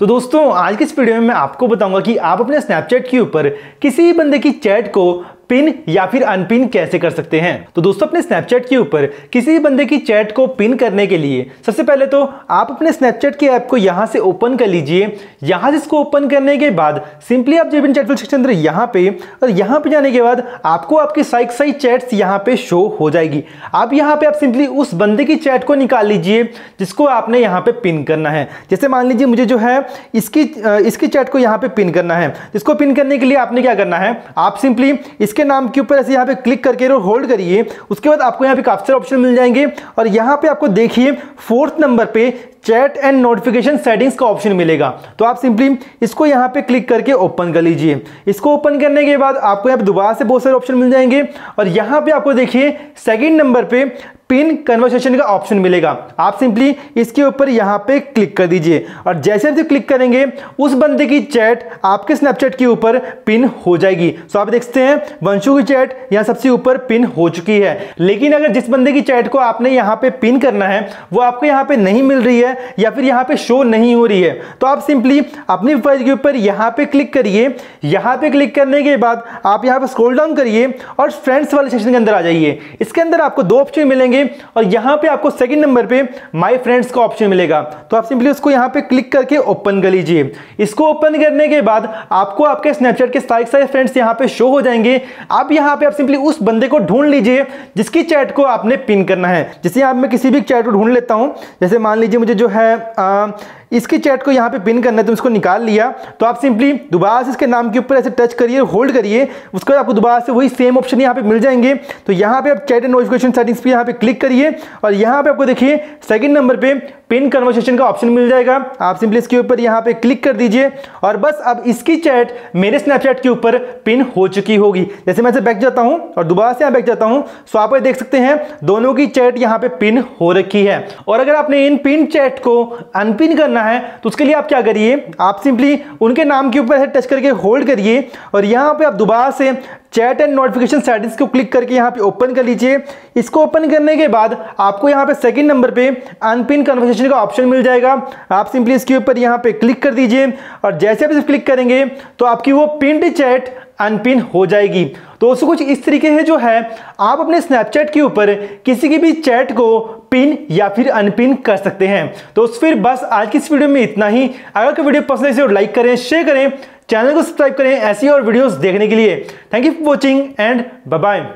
तो दोस्तों आज के इस वीडियो में मैं आपको बताऊंगा कि आप अपने स्नैपचैट के ऊपर किसी बंदे की चैट को पिन या फिर अनपिन कैसे कर सकते हैं। तो दोस्तों अपने स्नैपचैट के ऊपर किसी बंदे की चैट को पिन करने के लिए सबसे पहले तो आप अपने स्नैपचैट के ऐप को यहाँ से ओपन कर लीजिए। यहाँ से इसको ओपन करने के बाद सिंपली आप जब इन चैट फीचर के अंदर यहाँ पे और यहाँ पे जाने के बाद आपको आपकी सारी चैट्स यहाँ पे शो हो जाएगी। आप यहाँ पे आप सिंपली उस बंदे की चैट को निकाल लीजिए जिसको आपने यहाँ पे पिन करना है। जैसे मान लीजिए मुझे जो है इसकी चैट को यहाँ पे पिन करना है। इसको पिन करने के लिए आपने क्या करना है, आप सिंपली के नाम के ऊपर ऐसे यहाँ पे क्लिक करके होल्ड करिए। उसके बाद आपको यहाँ पे काफी सारे ऑप्शन मिल जाएंगे और यहाँ पे आपको देखिए 4th नंबर पे चैट एंड नोटिफिकेशन सेटिंग्स का ऑप्शन मिलेगा। तो आप सिंपली इसको यहाँ पे क्लिक करके ओपन कर लीजिए। इसको ओपन करने के बाद आपको यहाँ पे दोबारा से बहुत सारे ऑप्शन मिल जाएंगे और यहाँ पे आपको देखिए 2nd नंबर पे पिन कन्वर्सेशन का ऑप्शन मिलेगा। आप सिंपली इसके ऊपर यहाँ पे क्लिक कर दीजिए और जैसे आप क्लिक करेंगे उस बंदे की चैट आपके स्नैपचैट के ऊपर पिन हो जाएगी। सो आप देखते हैं वंशु की चैट यहाँ सबसे ऊपर पिन हो चुकी है। लेकिन अगर जिस बंदे की चैट को आपने यहाँ पे पिन करना है वो आपको यहाँ पे नहीं मिल रही है या फिर यहाँ पे शो नहीं हो रही है, तो आप सिंपली अपनी प्रोफाइल के ऊपर यहाँ पे क्लिक करिए। यहाँ पे क्लिक करने के बाद आप यहाँ पे स्क्रॉल डाउन करिए और फ्रेंड्स वाले सेक्शन के अंदर आ जाइए। इसके अंदर आपको 2 ऑप्शन मिलेंगे और यहां पे आपको 2nd नंबर पे माय फ्रेंड्स का ऑप्शन मिलेगा। तो आप सिंपली उसको यहां पे क्लिक करके ओपन कर लीजिए। इसको ओपन करने के बाद आपको आपके स्नैपचैट के सारे फ्रेंड्स यहां पे शो हो जाएंगे। आप यहां पे आप सिंपली उस बंदे को ढूंढ लीजिए जिसकी चैट को आपने पिन करना है। जैसे यहां मैं किसी भी चैट को ढूंढ लेता हूं। जैसे मान लीजिए मुझे जो है इसकी चैट को यहाँ पे पिन करना है, तो इसको निकाल लिया। तो आप सिंपली दोबारा से इसके नाम के ऊपर ऐसे टच करिए, होल्ड करिए। उसके बाद आपको दोबारा से वही सेम ऑप्शन यहाँ पे मिल जाएंगे। तो यहाँ पे आप चैट एंड नोटिफिकेशन सेटिंग्स पे यहाँ पे क्लिक करिए और यहाँ पे आपको देखिए 2nd नंबर पे पिन कन्वर्सेशन का ऑप्शन मिल जाएगा। आप सिंपली इसके ऊपर यहाँ पे क्लिक कर दीजिए और बस अब इसकी चैट मेरे स्नैपचैट के ऊपर पिन हो चुकी होगी। जैसे मैं इसे बैक जाता हूँ और दोबारा से यहाँ बैक जाता हूँ। सो आप देख सकते हैं दोनों की चैट यहाँ पे पिन हो रखी है। और अगर आपने इन पिन चैट को अनपिन करना है तो उसके लिए आप क्या करिए, आप सिंपली उनके नाम के ऊपर टच करके होल्ड करिए और यहां पे आप दोबारा से चैट एंड नोटिफिकेशन सेटिंग्स को क्लिक करके यहाँ पे ओपन कर लीजिए। इसको ओपन करने के बाद आपको यहाँ पे 2nd नंबर पे अनपिन कन्वर्सेशन का ऑप्शन मिल जाएगा। आप सिंपली इसके ऊपर यहाँ पे क्लिक कर दीजिए और जैसे आप इसे क्लिक करेंगे तो आपकी वो पिन्ड चैट अनपिन हो जाएगी। तो दोस्तों कुछ इस तरीके से जो है आप अपने स्नैपचैट के ऊपर किसी की भी चैट को पिन या फिर अनपिन कर सकते हैं। तो फिर बस आज की इस वीडियो में इतना ही। अगर कोई वीडियो पसंद है इसे लाइक करें, शेयर करें, चैनल को सब्सक्राइब करें ऐसी और वीडियोस देखने के लिए। Thank you for watching and bye bye.